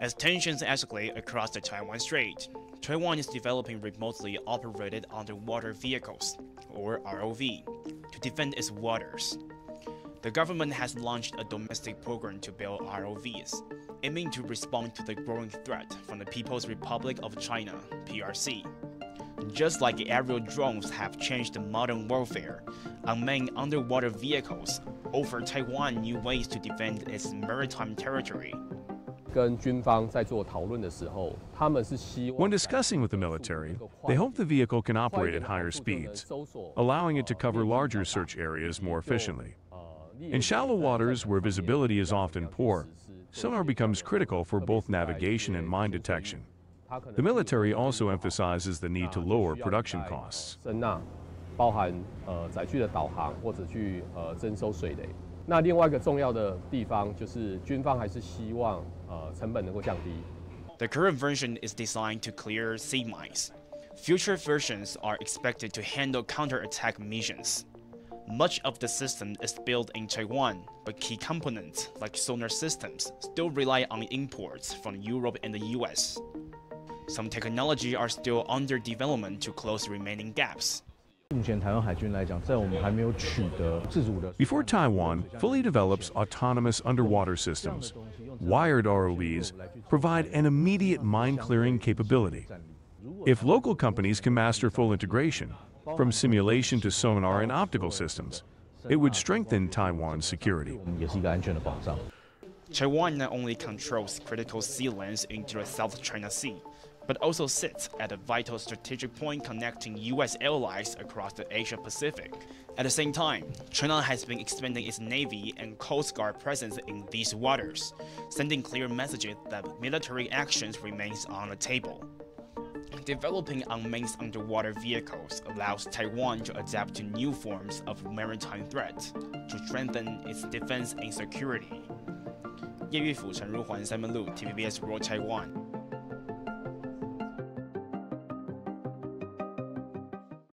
As tensions escalate across the Taiwan Strait, Taiwan is developing remotely operated underwater vehicles, or ROV, to defend its waters. The government has launched a domestic program to build ROVs, aiming to respond to the growing threat from the People's Republic of China, PRC. Just like aerial drones have changed modern warfare, unmanned underwater vehicles offer Taiwan new ways to defend its maritime territory. When discussing with the military, they hope the vehicle can operate at higher speeds, allowing it to cover larger search areas more efficiently. In shallow waters where visibility is often poor, sonar becomes critical for both navigation and mine detection. The military also emphasizes the need to lower production costs. The current version is designed to clear sea mines. Future versions are expected to handle counter-attack missions. Much of the system is built in Taiwan, but key components, like sonar systems, still rely on imports from Europe and the US. Some technology are still under development to close remaining gaps. Before Taiwan fully develops autonomous underwater systems, wired ROVs provide an immediate mine-clearing capability. If local companies can master full integration, from simulation to sonar and optical systems, it would strengthen Taiwan's security. Taiwan not only controls critical sea lanes into the South China Sea, but also sits at a vital strategic point connecting U.S. allies across the Asia-Pacific. At the same time, China has been expanding its Navy and Coast Guard presence in these waters, sending clear messages that military actions remains on the table. Developing unmanned underwater vehicles allows Taiwan to adapt to new forms of maritime threat to strengthen its defense and security. Ye Yuifu, Chen Huan Simon Lu, TVBS World Taiwan.